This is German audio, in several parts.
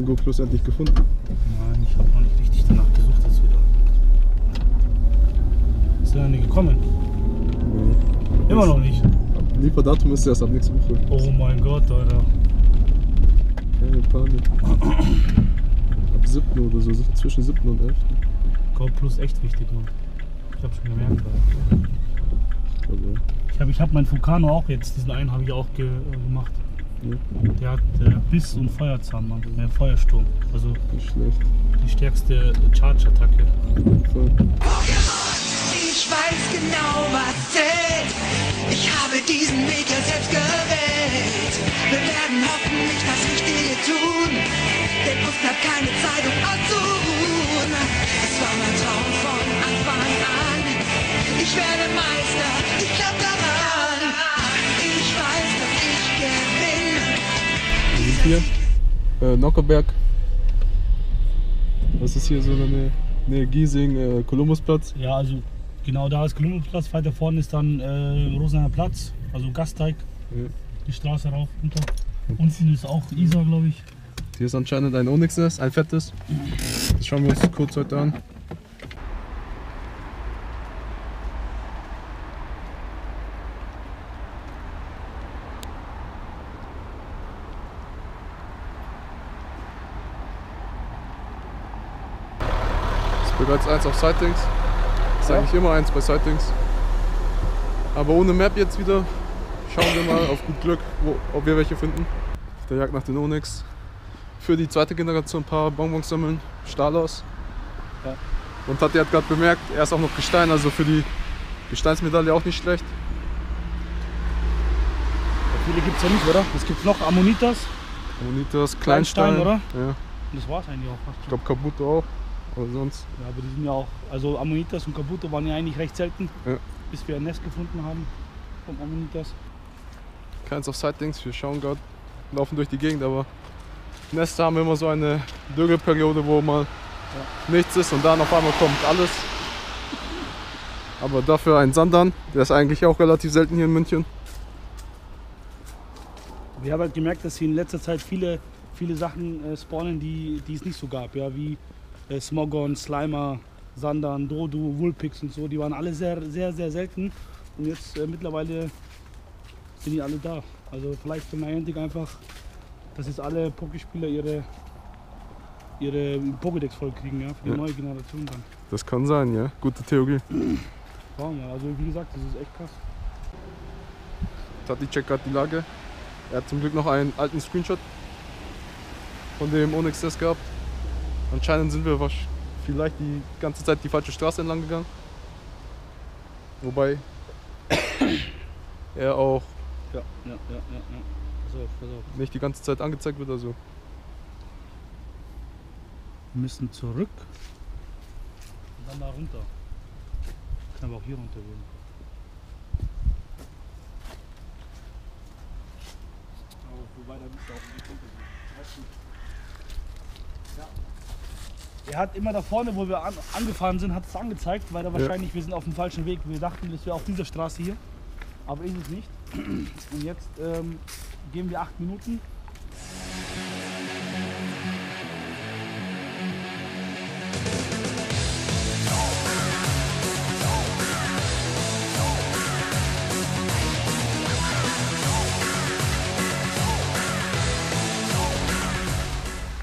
den GoPlus endlich gefunden? Nein, ich habe noch nicht richtig danach gesucht, dass wir da. Ist der denn gekommen? Nee. Immer noch nicht. Lieferdatum ist erst ab nächste Woche. Oh mein Gott, Alter. Keine Panik. Ab 7. oder so, zwischen 7. und 11. GoPlus echt wichtig, Mann. Ich hab's schon gemerkt, Alter. Ich hab meinen Fukano auch jetzt, diesen einen habe ich auch gemacht. Ja. Der hat Biss und Feuerzahn, Mann. Ja. Feuersturm. Also nicht schlecht. Die stärkste Charge-Attacke. Ich weiß genau, was zählt. Ich habe diesen Weg ja selbst gewählt. Wir werden hoffentlich das Richtige tun. Denn oft bleibt keine Zeit, um auszuruhen. Es war mein Traum von Anfang an. Ich werde Meister, ich glaub daran. Ich weiß, dass ich gewinne. Wir sind hier, Nockerberg. Was ist hier so eine Nähe? Giesing, Kolumbusplatz. Ja, also genau da ist Kolumbusplatz, weiter vorne ist dann Rosenheimer Platz, also Gasteig. Ja. Die Straße rauf, runter. Unten ist auch Isar, glaube ich. Hier ist anscheinend ein Onix-Nest, ein fettes. Das schauen wir uns kurz heute an. Bereits eins auf Sightings. Ist eigentlich immer eins bei Sightings. Aber ohne Map jetzt wieder. Schauen wir mal auf gut Glück, ob wir welche finden. Auf der Jagd nach den Onix. Für die zweite Generation ein paar Bonbons sammeln. Stahlos. Ja. Und Tati hat gerade bemerkt, er ist auch noch Gestein. Also für die Gesteinsmedaille auch nicht schlecht. Ja, viele gibt es ja nicht, oder? Es gibt noch Amonitas. Amonitas, Kleinstein, oder? Ja. Und das war es eigentlich auch fast schon. Ich glaube Kabuto auch. Aber sonst. Ja, aber die sind ja auch. Also Amonitas und Kabuto waren ja eigentlich recht selten, ja. Bis wir ein Nest gefunden haben von Amonitas. Keins auf Sightings, wir schauen gerade, laufen durch die Gegend, aber Nester haben immer so eine Dürreperiode, wo mal nichts ist und dann auf einmal kommt alles. Aber dafür ein Sandan, der ist eigentlich auch relativ selten hier in München. Wir haben halt gemerkt, dass hier in letzter Zeit viele Sachen spawnen, die es nicht so gab, ja, wie Smogon, Slimer, Sandan, Dodo, Wulpix und so, die waren alle sehr, sehr, sehr selten. Und jetzt mittlerweile sind die alle da. Also vielleicht von Niantic einfach, dass jetzt alle Pokéspieler ihre Pokédex voll kriegen, ja, für die neue Generation dann. Das kann sein, ja. Gute Theorie. Ja, also wie gesagt, das ist echt krass. Tati checkt gerade die Lage. Er hat zum Glück noch einen alten Screenshot von dem Onix-Test gehabt. Anscheinend sind wir vielleicht die ganze Zeit die falsche Straße entlang gegangen. Wobei er auch pass auf. Nicht die ganze Zeit angezeigt wird. Also. Wir müssen zurück und dann da runter. Wir können aber auch hier runter gehen. Aber wobei, da müsste auch nicht runtergehen. Ja. Er hat immer da vorne, wo wir angefahren sind, hat es angezeigt, weil da wahrscheinlich wir sind auf dem falschen Weg. Wir dachten, das wäre auf dieser Straße hier, aber ist es nicht. Und jetzt gehen wir 8 Minuten.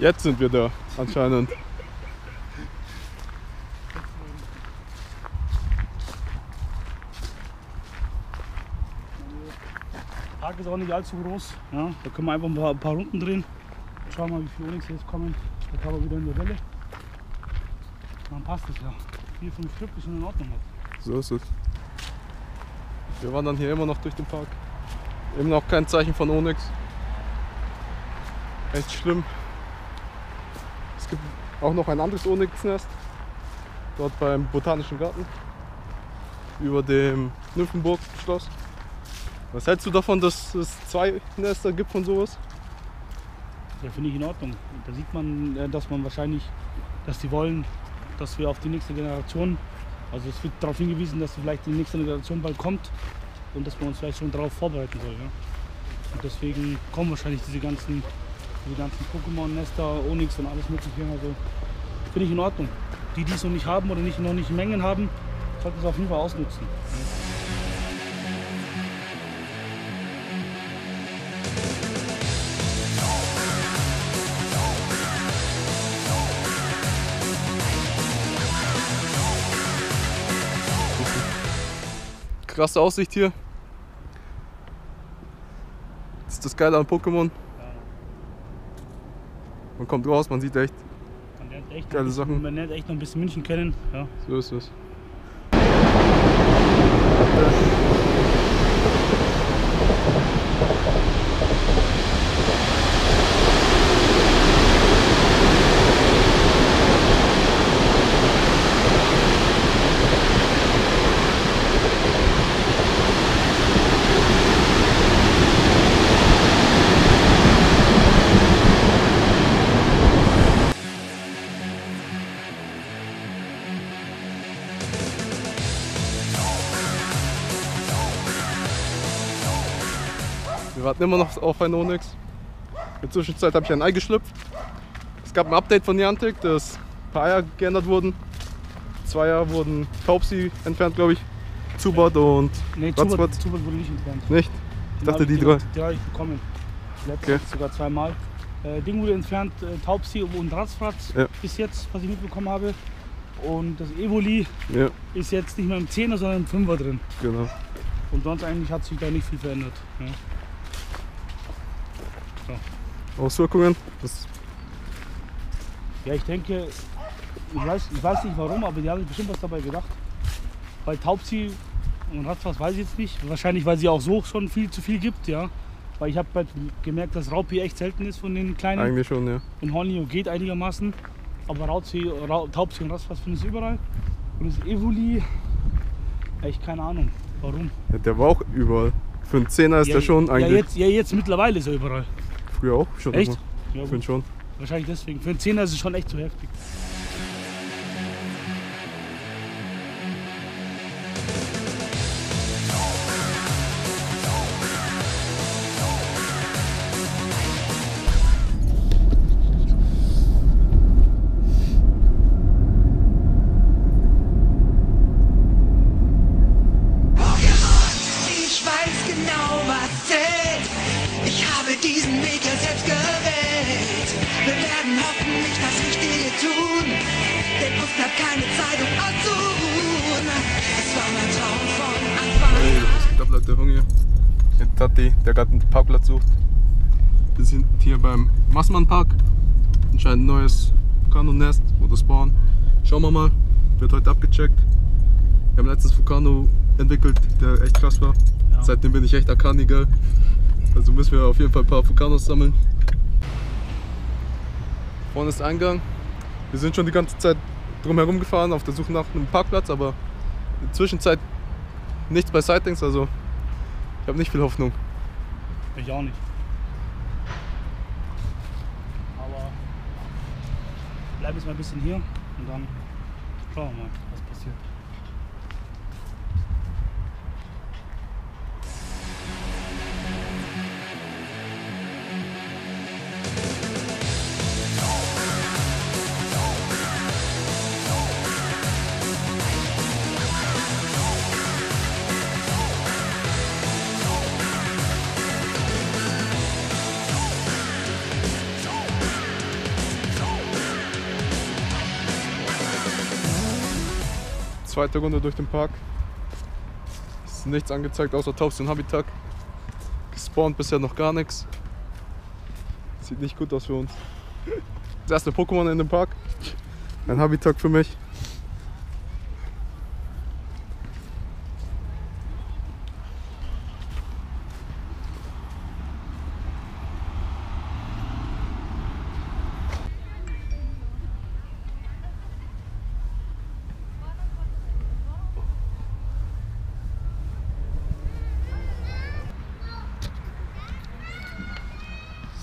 Jetzt sind wir da, anscheinend. Der Park ist auch nicht allzu groß. Ja, da können wir einfach ein paar Runden drehen. Schauen wir mal, wie viele Onix jetzt kommen. Da kann man wieder in der Welle. Dann passt es ja. 4-5 Stück ist in Ordnung. So ist es. Wir wandern hier immer noch durch den Park. Eben noch kein Zeichen von Onix. Echt schlimm. Es gibt auch noch ein anderes Onix-Nest, dort beim Botanischen Garten, über dem Nymphenburg-Schloss. Was hältst du davon, dass es 2 Nester gibt von sowas? Ja, finde ich in Ordnung. Da sieht man, dass die wollen, dass wir auf die nächste Generation, also es wird darauf hingewiesen, dass vielleicht die nächste Generation bald kommt und dass man uns vielleicht schon darauf vorbereiten soll. Ja? Und deswegen kommen wahrscheinlich diese ganzen Die ganzen Pokémon-Nester, Onix und alles Mögliche. Also finde ich in Ordnung. Die, die es noch nicht haben oder nicht, noch nicht in Mengen haben, sollten es auf jeden Fall ausnutzen. Krasse Aussicht hier. Das ist das Geile an Pokémon. Man kommt raus, man sieht echt geile Sachen. Man lernt echt noch ein bisschen München kennen. Ja. So ist es. Wir warten immer noch auf ein Onix. In der Zwischenzeit habe ich ein Ei geschlüpft. Es gab ein Update von Niantic, dass ein paar Eier geändert wurden. 2 Eier wurden Taubsi entfernt, glaube ich. Zubat und Rattfratz. Zubat wurde nicht entfernt. Nicht? Ich dachte die 3. Die habe ich bekommen. Letztens sogar 2 Mal. Ding wurde entfernt, Taubsi und Rattfratz bis jetzt, was ich mitbekommen habe. Und das Evoli ist jetzt nicht mehr im 10er, sondern im 5er drin. Genau. Und sonst eigentlich hat sich da nicht viel verändert. Ja. Auswirkungen? Das ja, ich denke, ich weiß nicht warum, aber die haben bestimmt was dabei gedacht. Weil Taubsi und Rattfratz weiß ich jetzt nicht. Wahrscheinlich, weil sie auch so schon viel zu viel gibt, ja. Weil ich habe halt gemerkt, dass Raupi echt selten ist von den Kleinen. Eigentlich schon, ja. Und Honio geht einigermaßen. Aber Taubsi und Rattfratz findest du überall. Und das Evoli, echt keine Ahnung, warum. Ja, der war auch überall. Für einen 10er ist ja, der schon eigentlich... Ja, jetzt mittlerweile ist er überall. Früher auch schon. Echt? Ja, ich finde schon. Wahrscheinlich deswegen. Für einen 10er ist es schon echt zu heftig. Der gerade einen Parkplatz sucht. Wir sind hier beim Massmann-Park. Anscheinend ein neues Fukano-Nest oder Spawn. Schauen wir mal. Wird heute abgecheckt. Wir haben letztens Fukano entwickelt, der echt krass war. Ja. Seitdem bin ich echt Akani, geil. Also müssen wir auf jeden Fall ein paar Fukanos sammeln. Vorne ist der Eingang. Wir sind schon die ganze Zeit drumherum gefahren auf der Suche nach einem Parkplatz, aber in der Zwischenzeit nichts bei Sightings. Also ich habe nicht viel Hoffnung. Ich auch nicht. Aber ich bleibe jetzt mal ein bisschen hier und dann schauen wir mal, was passiert. Zweite Runde durch den Park. Es ist nichts angezeigt außer Taubsi und Habitak. Gespawnt bisher noch gar nichts. Sieht nicht gut aus für uns. Das erste Pokémon in dem Park. Ein Habitak für mich.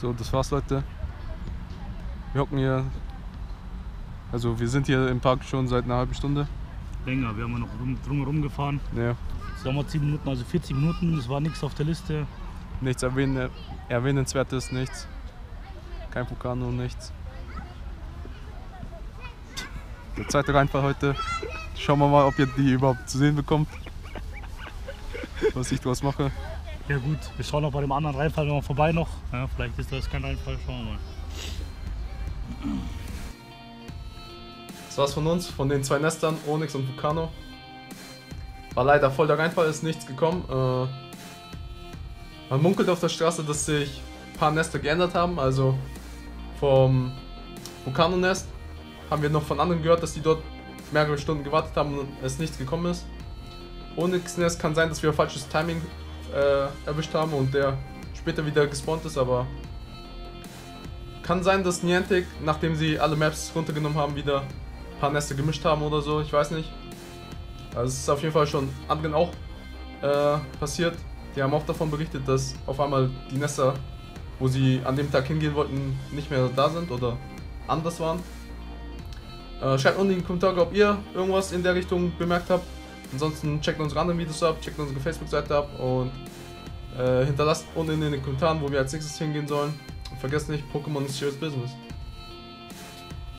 So, das war's, Leute. Wir hocken hier, also wir sind hier im Park schon seit einer halben Stunde. Länger, wir haben noch drumherum gefahren. Ja. Sagen wir 7 Minuten, also 40 Minuten, es war nichts auf der Liste. Nichts Erwähnenswertes, nichts. Kein Fukano, nichts. Der zweite Reinfall heute. Schauen wir mal, ob ihr die überhaupt zu sehen bekommt. Was ich draus mache. Ja gut, wir schauen auch bei dem anderen Reinfall noch vorbei noch. Ja, vielleicht ist das kein Reinfall, schauen wir mal. Das war's von uns, von den zwei Nestern, Onix und Fukano. War leider voll der Reinfall, ist nichts gekommen. Man munkelt auf der Straße, dass sich ein paar Nester geändert haben. Also vom Fukano-Nest haben wir noch von anderen gehört, dass die dort mehrere Stunden gewartet haben und es nichts gekommen ist. Onix-Nest kann sein, dass wir falsches Timing erwischt haben und der später wieder gespawnt ist, aber kann sein, dass Niantic, nachdem sie alle Maps runtergenommen haben, wieder ein paar Nester gemischt haben oder so, ich weiß nicht. Also es ist auf jeden Fall schon anderen auch passiert. Die haben auch davon berichtet, dass auf einmal die Nester, wo sie an dem Tag hingehen wollten, nicht mehr da sind oder anders waren. Schreibt unten in die Kommentare, ob ihr irgendwas in der Richtung bemerkt habt. Ansonsten checkt unsere anderen Videos ab, checkt unsere Facebook-Seite ab und hinterlasst unten in den Kommentaren, wo wir als nächstes hingehen sollen. Und vergesst nicht, Pokémon ist serious business.